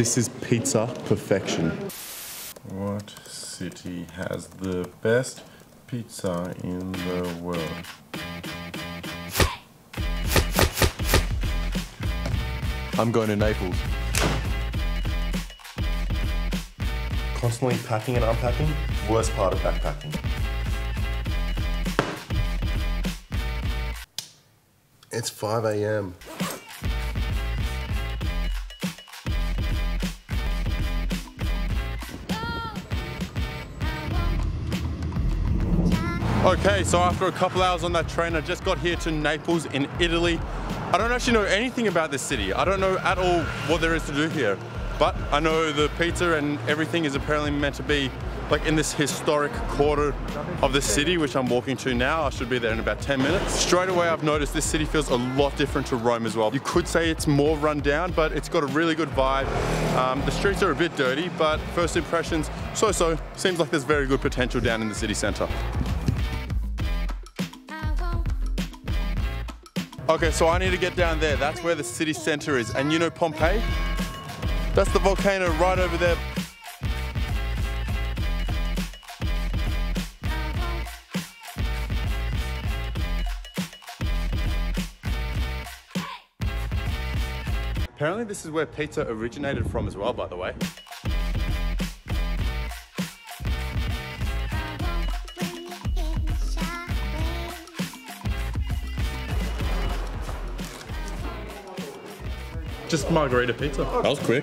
This is pizza perfection. What city has the best pizza in the world? I'm going to Naples. Constantly packing and unpacking, worst part of backpacking. It's 5 AM. Okay, so after a couple hours on that train, I just got here to Naples in Italy. I don't actually know anything about this city. I don't know at all what there is to do here. But I know the pizza and everything is apparently meant to be like in this historic quarter of the city, which I'm walking to now. I should be there in about 10 minutes. Straight away, I've noticed this city feels a lot different to Rome as well. You could say it's more run down, but it's got a really good vibe. The streets are a bit dirty, but first impressions, so-so. Seems like there's very good potential down in the city center. Okay, so I need to get down there. That's where the city center is. And you know Pompeii? That's the volcano right over there. Apparently this is where pizza originated from as well, by the way. Just margherita pizza. That was quick.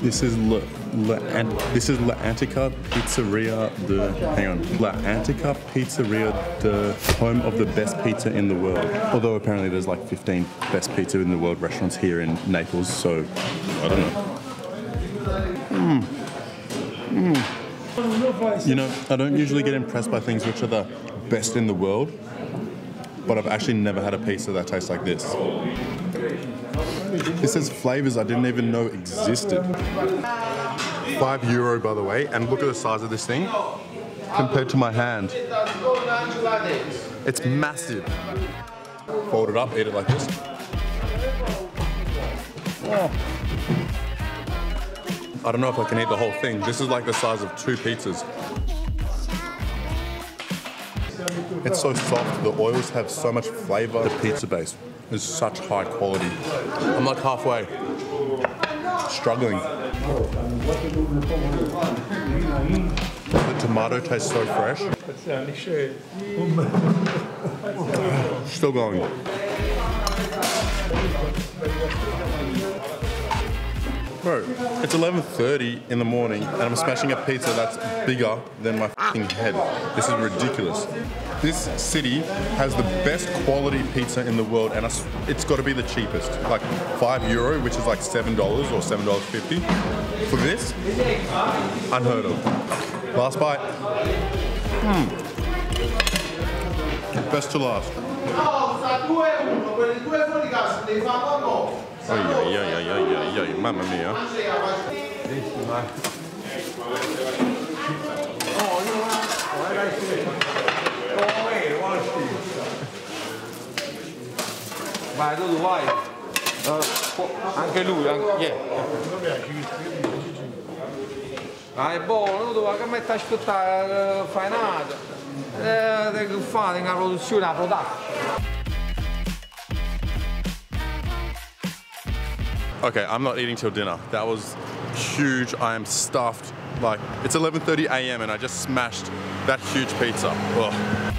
This is L'Antica Pizzeria de... Hang on. L'Antica Pizzeria de... Home of the best pizza in the world. Although apparently there's like 15 best pizza in the world restaurants here in Naples, so I don't know. You know, I don't usually get impressed by things which are the best in the world, but I've actually never had a pizza that tastes like this. This has flavors I didn't even know existed. €5, by the way, and look at the size of this thing compared to my hand. It's massive. Fold it up, eat it like this. I don't know if I can eat the whole thing. This is like the size of 2 pizzas. It's so soft, the oils have so much flavor. The pizza base is such high quality. I'm like halfway, struggling. The tomato tastes so fresh. Still going. Bro, it's 11:30 in the morning and I'm smashing a pizza that's bigger than my f***ing head. This is ridiculous. This city has the best quality pizza in the world and it's got to be the cheapest. Like €5, which is like $7 or $7.50. For this, unheard of. Last bite. Best to last. Ay, mamma mia. Anche lui, ah, è buono, non doveva che mettere a aspettare, fai nada. Devo fare una produzione, una prodotta. Okay, I'm not eating till dinner. That was huge. I am stuffed. Like, it's 11:30 AM and I just smashed that huge pizza. Ugh.